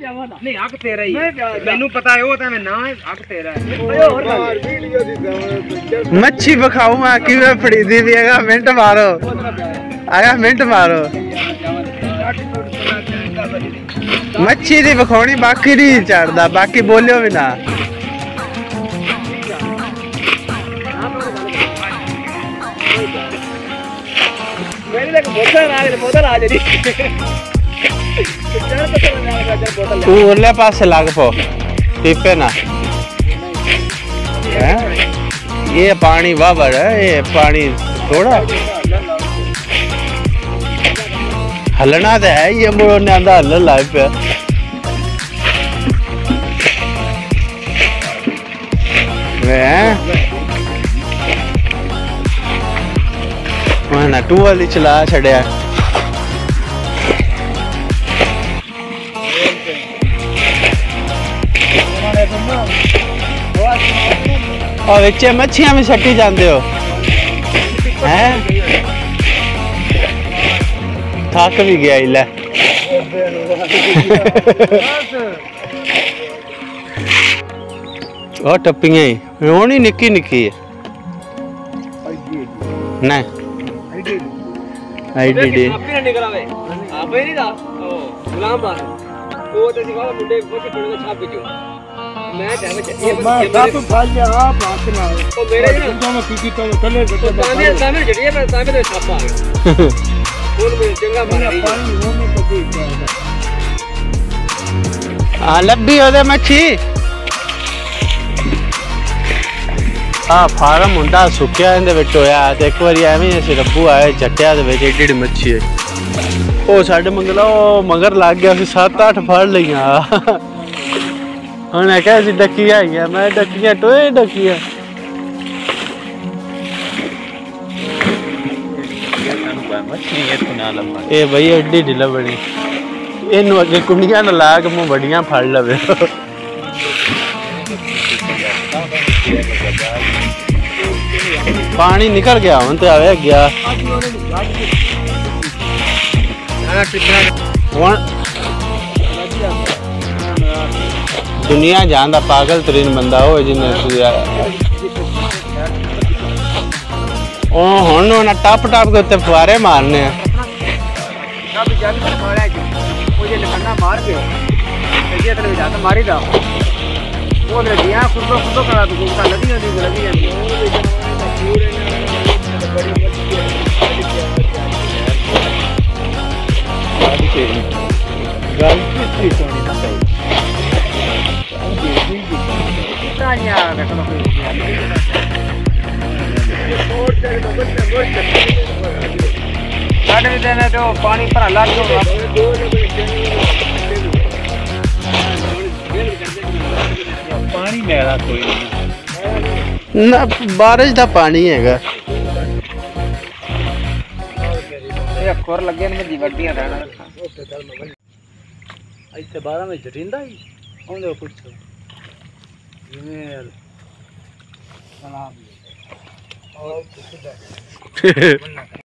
नहीं हक तेरा ही मैनू पता है वो तो मैं ना हक तेरा है। मच्छी बखाऊ मां की वे फड़ी दी भी आगा मिनट मारो आगा मिनट मारो मच्छी दी बखाऊनी बाकी दी चढ़दा बाकी बोलियो भी ना मेरी तक बोतल आ गई बोतल आ जाएगी तू उरले पास लग पो टिपे ना ये पानी वावर है ये पानी थोड़ा हलना तो है ये मुड़ो ने आंदा हल लाए पे मैं टू वाली चला छड़िया और बच्चे मच्छियां में छटी जाते हो हैं थक भी गया इला और टप्पियां ही रोनी निक्की निक्की है ना आईडीडी टप्पियां निकलावे आप ही नहीं था गुलाम बात वो तो सिवा मुंडे कुछ पड़े छाप बिचो मैं तो फाल गया आप आके ना तो मेरे तो मैं पीती तो चले तो सामने सामने जड़िए पर सामने तो छापा आ गया बोल में जंगा मारा पानी होने तो ठीक आ लब्बी ओदे मच्छी आ फार्म हुंदा सुक्या इंदे विच होया ते एक बारी एवें अस रब्बू आए चट्टिया दे विच एडी एडी मच्छी है ओ साडे मंगला ओ मगर लग गया सी 7-8 फड़ लईया उन्हें कैसी डकिया आई है मैं डकिया टोए डकिया ए भाई एडी ढिला बनी इनू अगे कुंडिया न लाग मुंह बड़िया फड़ लवे पानी निकल गया हूं तो आवे गया दुनिया जान दा पागल तरीन बंदा हो जिन्हें हम टप टप के उत्ते फुआरे मारने तो पानी पर लग गया पानी मेरा कोई नहीं ना बारिश का पानी हैगा खोर लगे ने जी गड्डियां रहना इतने 12 में जटिंदा ही आंदे कुछ जीमेल सलाम और कुछ